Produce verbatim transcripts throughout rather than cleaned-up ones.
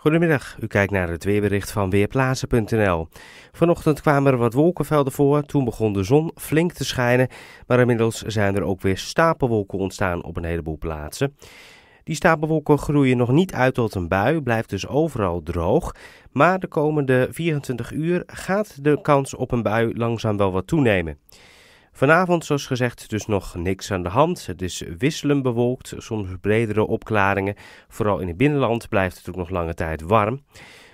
Goedemiddag, u kijkt naar het weerbericht van Weerplaza punt n l. Vanochtend kwamen er wat wolkenvelden voor, toen begon de zon flink te schijnen, maar inmiddels zijn er ook weer stapelwolken ontstaan op een heleboel plaatsen. Die stapelwolken groeien nog niet uit tot een bui, blijft dus overal droog, maar de komende vierentwintig uur gaat de kans op een bui langzaam wel wat toenemen. Vanavond, zoals gezegd, dus nog niks aan de hand. Het is wisselend bewolkt, soms bredere opklaringen. Vooral in het binnenland blijft het ook nog lange tijd warm.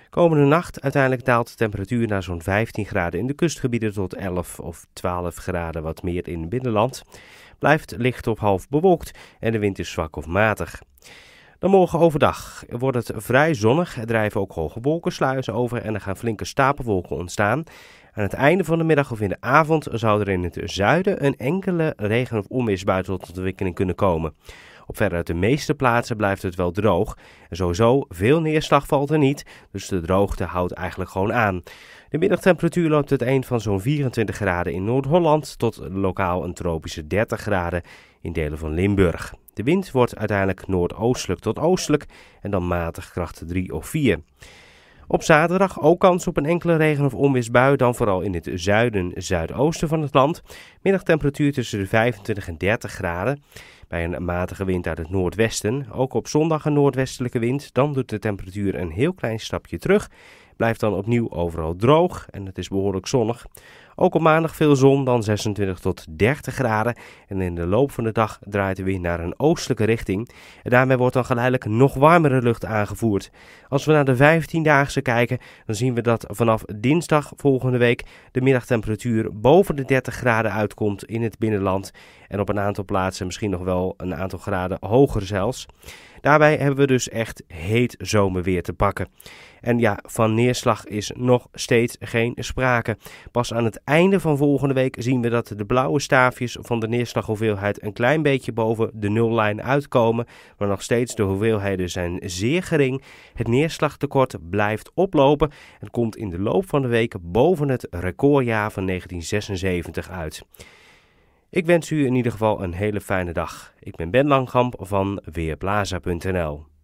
Komende nacht uiteindelijk daalt de temperatuur naar zo'n vijftien graden in de kustgebieden tot elf of twaalf graden wat meer in het binnenland. Blijft licht of half bewolkt en de wind is zwak of matig. Dan morgen overdag wordt het vrij zonnig. Er drijven ook hoge wolkensluizen over en er gaan flinke stapelwolken ontstaan. Aan het einde van de middag of in de avond zou er in het zuiden een enkele regen- of onweersbui tot ontwikkeling kunnen komen. Op veruit de meeste plaatsen blijft het wel droog. En sowieso, veel neerslag valt er niet, dus de droogte houdt eigenlijk gewoon aan. De middagtemperatuur loopt het een van zo'n vierentwintig graden in Noord-Holland tot lokaal een tropische dertig graden in delen van Limburg. De wind wordt uiteindelijk noordoostelijk tot oostelijk en dan matig kracht drie of vier. Op zaterdag ook kans op een enkele regen- of onweersbui, dan vooral in het zuiden, zuidoosten van het land. Middagtemperatuur tussen de vijfentwintig en dertig graden. Bij een matige wind uit het noordwesten, ook op zondag een noordwestelijke wind, dan doet de temperatuur een heel klein stapje terug. Blijft dan opnieuw overal droog en het is behoorlijk zonnig. Ook op maandag veel zon, dan zesentwintig tot dertig graden. En in de loop van de dag draait de wind naar een oostelijke richting. En daarmee wordt dan geleidelijk nog warmere lucht aangevoerd. Als we naar de vijftiendaagse kijken, dan zien we dat vanaf dinsdag volgende week de middagtemperatuur boven de dertig graden uitkomt in het binnenland. En op een aantal plaatsen misschien nog wel een aantal graden hoger zelfs. Daarbij hebben we dus echt heet zomerweer te pakken. En ja, van neerslag is nog steeds geen sprake. Pas aan het einde van volgende week zien we dat de blauwe staafjes van de neerslaghoeveelheid een klein beetje boven de nullijn uitkomen. Maar nog steeds de hoeveelheden zijn zeer gering. Het neerslagtekort blijft oplopen en komt in de loop van de week boven het recordjaar van negentien zesenzeventig uit. Ik wens u in ieder geval een hele fijne dag. Ik ben Ben Langkamp van Weerplaza punt n l.